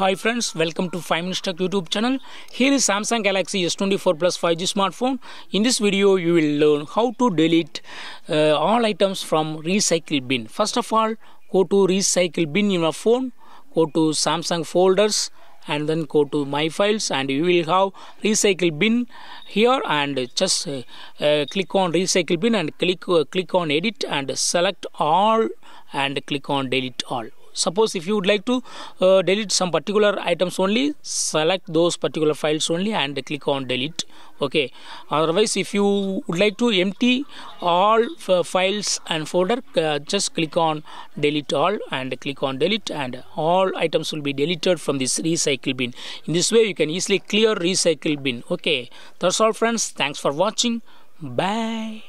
Hi friends, welcome to 5-Minutes Tech YouTube channel. Here is Samsung Galaxy S24 Plus 5G smartphone. In this video, you will learn how to delete all items from Recycle Bin. First of all, go to Recycle Bin in your phone, go to Samsung Folders and then go to My Files and you will have Recycle Bin here, and just click on Recycle Bin and click on Edit and select All and click on Delete All. Suppose if you would like to delete some particular items only, select those particular files only and click on delete. Okay, otherwise if you would like to empty all files and folder, just click on delete all and click on delete, and all items will be deleted from this Recycle Bin. In this way you can easily clear Recycle Bin. Okay, that's all friends. Thanks for watching. Bye.